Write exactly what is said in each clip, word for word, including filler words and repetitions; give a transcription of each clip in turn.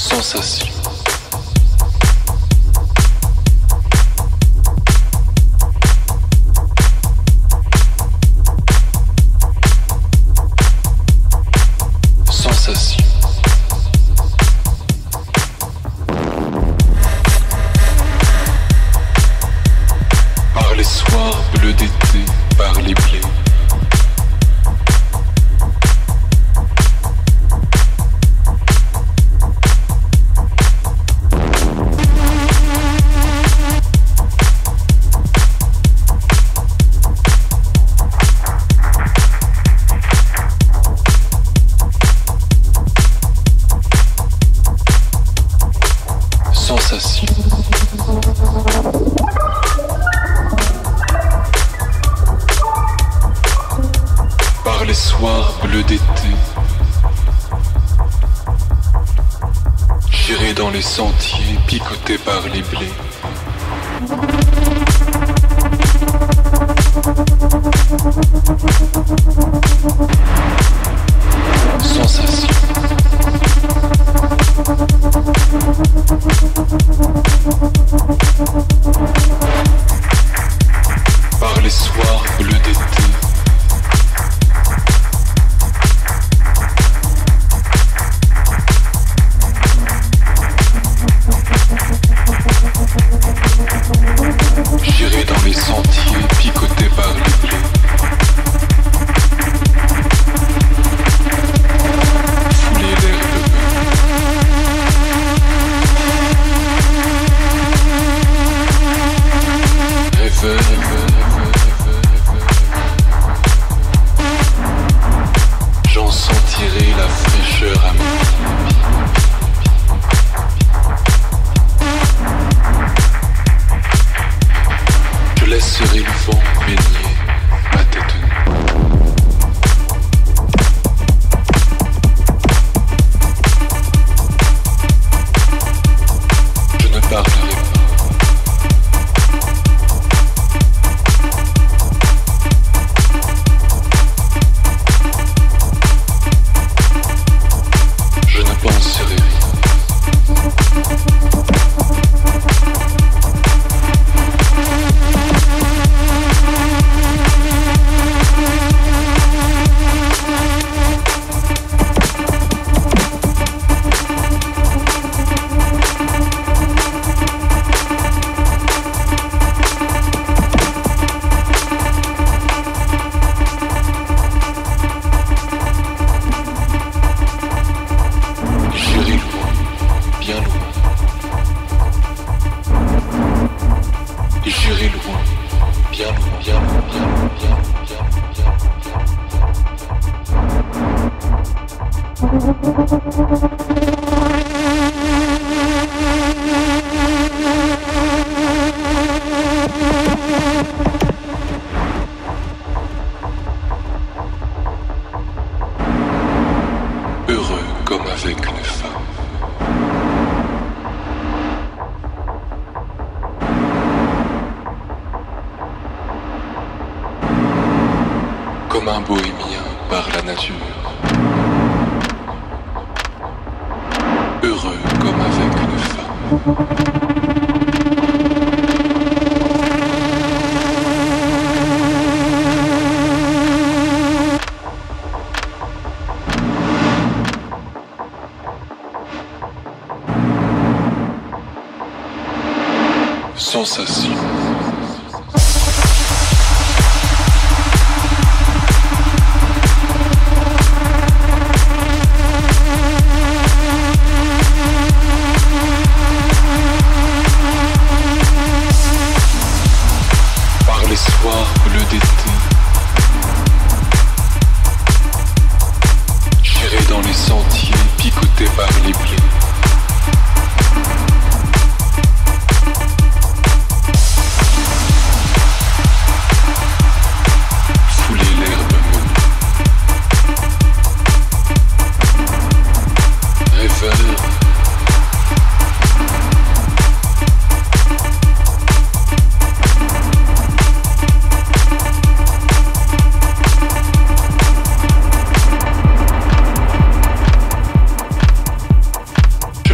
sensation.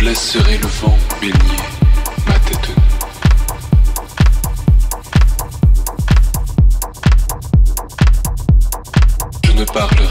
laisserai le vent baigner ma tête nue. Je ne parle